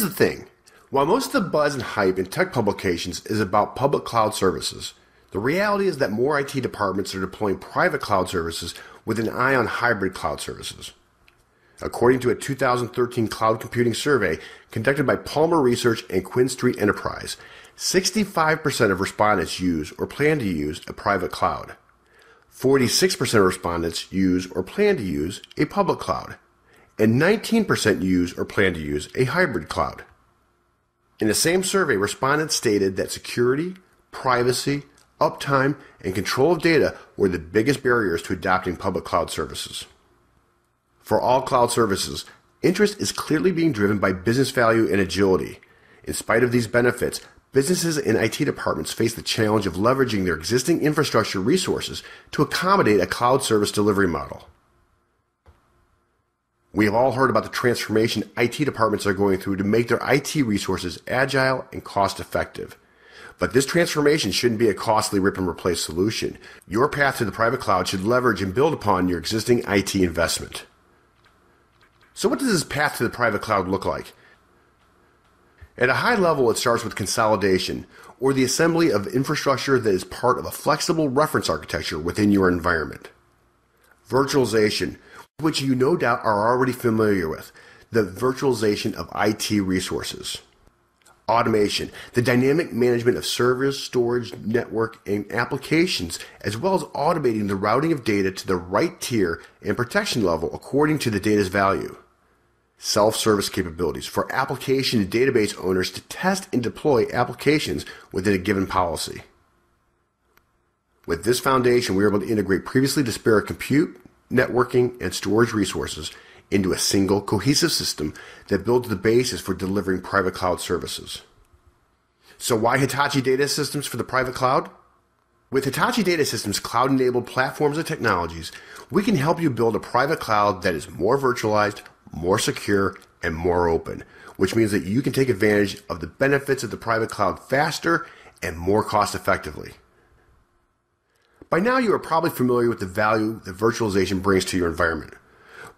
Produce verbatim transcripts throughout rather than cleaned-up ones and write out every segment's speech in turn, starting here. Here's the thing. While most of the buzz and hype in tech publications is about public cloud services, the reality is that more I T departments are deploying private cloud services with an eye on hybrid cloud services. According to a two thousand thirteen cloud computing survey conducted by Palmer Research and QuinStreet Enterprise, sixty-five percent of respondents use or plan to use a private cloud. forty-six percent of respondents use or plan to use a public cloud. And nineteen percent use or plan to use a hybrid cloud. In the same survey, respondents stated that security, privacy, uptime, and control of data were the biggest barriers to adopting public cloud services. For all cloud services, interest is clearly being driven by business value and agility. In spite of these benefits, businesses and I T departments face the challenge of leveraging their existing infrastructure resources to accommodate a cloud service delivery model. We have all heard about the transformation I T departments are going through to make their I T resources agile and cost-effective. But this transformation shouldn't be a costly rip-and-replace solution. Your path to the private cloud should leverage and build upon your existing I T investment. So what does this path to the private cloud look like? At a high level, it starts with consolidation, or the assembly of infrastructure that is part of a flexible reference architecture within your environment. Virtualization, which you no doubt are already familiar with, the virtualization of I T resources. Automation, the dynamic management of servers, storage, network, and applications, as well as automating the routing of data to the right tier and protection level according to the data's value. Self-service capabilities for application and database owners to test and deploy applications within a given policy. With this foundation, we are able to integrate previously disparate compute, networking, and storage resources into a single cohesive system that builds the basis for delivering private cloud services. So why Hitachi Data Systems for the private cloud? With Hitachi Data Systems' cloud-enabled platforms and technologies, we can help you build a private cloud that is more virtualized, more secure, and more open, which means that you can take advantage of the benefits of the private cloud faster and more cost-effectively. By now, you are probably familiar with the value that virtualization brings to your environment.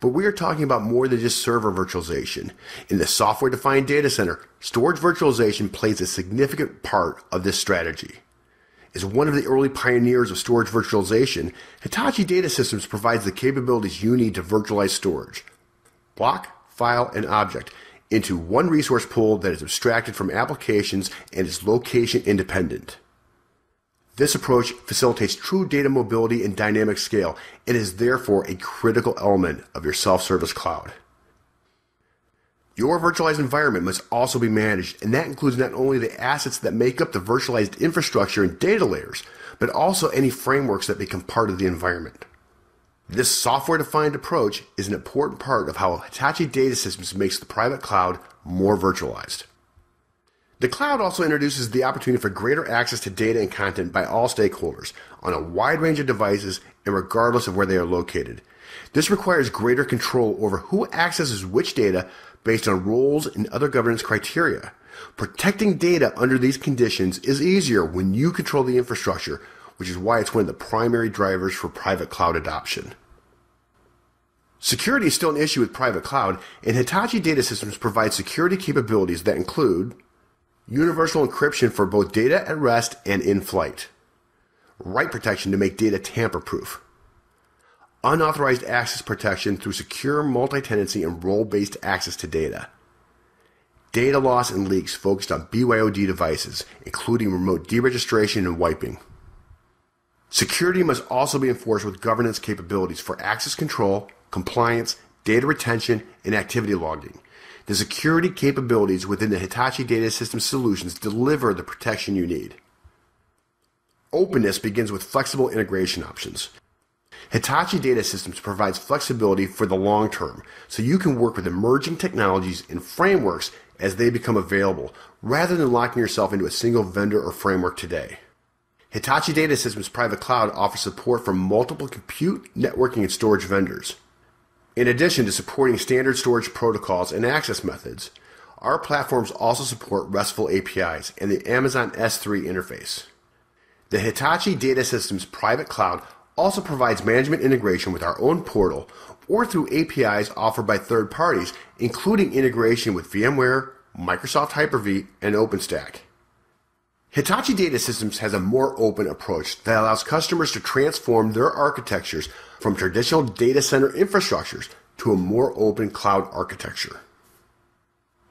But we are talking about more than just server virtualization. In the software-defined data center, storage virtualization plays a significant part of this strategy. As one of the early pioneers of storage virtualization, Hitachi Data Systems provides the capabilities you need to virtualize storage, block, file, and object, into one resource pool that is abstracted from applications and is location-independent. This approach facilitates true data mobility and dynamic scale and is therefore a critical element of your self-service cloud. Your virtualized environment must also be managed, and that includes not only the assets that make up the virtualized infrastructure and data layers, but also any frameworks that become part of the environment. This software-defined approach is an important part of how Hitachi Data Systems makes the private cloud more virtualized. The cloud also introduces the opportunity for greater access to data and content by all stakeholders on a wide range of devices and regardless of where they are located. This requires greater control over who accesses which data based on roles and other governance criteria. Protecting data under these conditions is easier when you control the infrastructure, which is why it's one of the primary drivers for private cloud adoption. Security is still an issue with private cloud, and Hitachi Data Systems provides security capabilities that include universal encryption for both data at rest and in flight, write protection to make data tamper-proof, unauthorized access protection through secure multi-tenancy and role-based access to data, data loss and leaks focused on B Y O D devices, including remote deregistration and wiping. Security must also be enforced with governance capabilities for access control, compliance, data retention, and activity logging. The security capabilities within the Hitachi Data Systems solutions deliver the protection you need. Openness begins with flexible integration options. Hitachi Data Systems provides flexibility for the long term, so you can work with emerging technologies and frameworks as they become available, rather than locking yourself into a single vendor or framework today. Hitachi Data Systems Private Cloud offers support from multiple compute, networking, and storage vendors. In addition to supporting standard storage protocols and access methods, our platforms also support RESTful A P Is and the Amazon S three interface. The Hitachi Data Systems Private Cloud also provides management integration with our own portal or through A P Is offered by third parties, including integration with VMware, Microsoft Hyper-V, and OpenStack. Hitachi Data Systems has a more open approach that allows customers to transform their architectures from traditional data center infrastructures to a more open cloud architecture.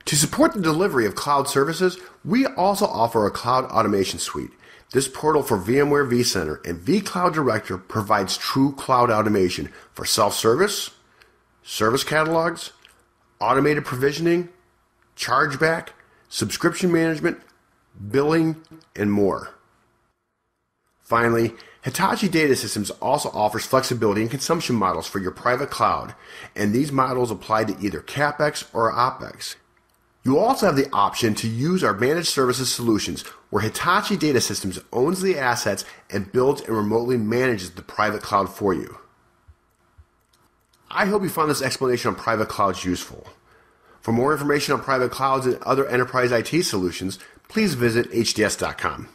To support the delivery of cloud services, we also offer a cloud automation suite. This portal for VMware vCenter and vCloud Director provides true cloud automation for self-service, service catalogs, automated provisioning, chargeback, subscription management, billing, and more. Finally, Hitachi Data Systems also offers flexibility and consumption models for your private cloud, and these models apply to either CapEx or OpEx. You also have the option to use our managed services solutions, where Hitachi Data Systems owns the assets and builds and remotely manages the private cloud for you. I hope you found this explanation on private clouds useful. For more information on private clouds and other enterprise I T solutions, please visit H D S dot com.